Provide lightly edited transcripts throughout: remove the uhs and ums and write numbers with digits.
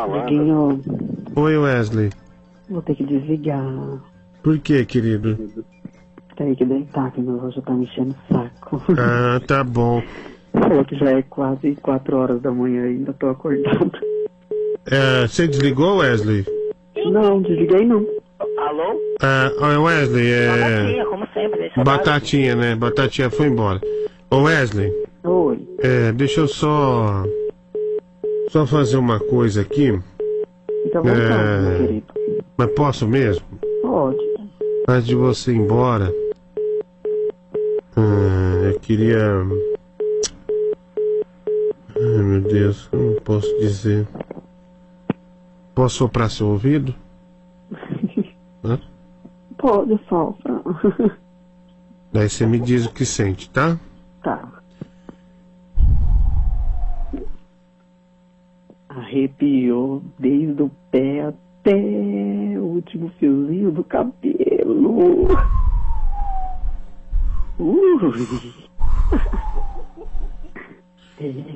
Gordinho. Oi, Wesley. Vou ter que desligar. Por que, querido? Terei que deitar, que meu rosto tá me enchendo o saco. Ah, tá bom. Falou que já é quase 4 horas da manhã e ainda tô acordando. É, você desligou, Wesley? Não, desliguei não. Alô? Ah, Wesley, Batatinha, como sempre. Batatinha, né? Batatinha foi embora. Ô, Wesley. Oi. É, deixa eu só... fazer uma coisa aqui. Então vamos lá, meu querido. Mas posso mesmo? Pode. Antes de você ir embora, eu queria... Ai, meu Deus, eu não posso dizer. Posso soprar seu ouvido? Hã? Pode, sopra. Daí você me diz o que sente, tá? Tá. Arrepiou desde o pé até o último fiozinho do cabelo.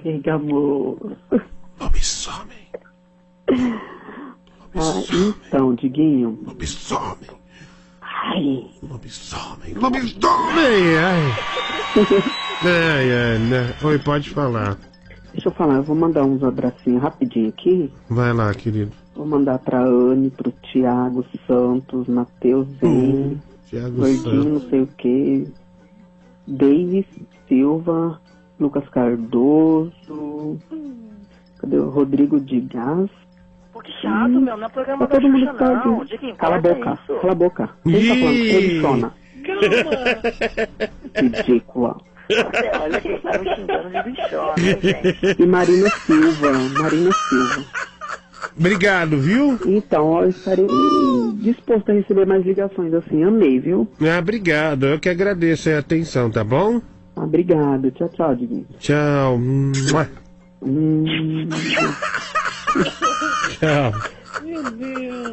Pega, amor. Lobisome. Ah, então, Diguinho. Lobisome. Ai. Lobisome. Lobisome. Ai. Ai. Oi, pode falar. Deixa eu falar, eu vou mandar uns abracinhos rapidinho aqui. Vai lá, querido. Vou mandar pra Anne, pro Thiago Santos, Matheusinho, Gordinho, não sei o que, Davis Silva, Lucas Cardoso, cadê o Rodrigo Digas? Pô, que chato, meu, não é programa da Xuxa, não. Diguinho, cala a boca, cala a boca. Quem tá falando? Ele chona. Calma. Ridícula. Olha que tá me xingando de bichona, gente. E Marina Silva, Obrigado, viu? Então, eu estarei disposto a receber mais ligações assim, amei, viu? Ah, obrigado, eu que agradeço a atenção, tá bom? Obrigado, tchau, tchau, Didi. Tchau. Tchau. Meu Deus.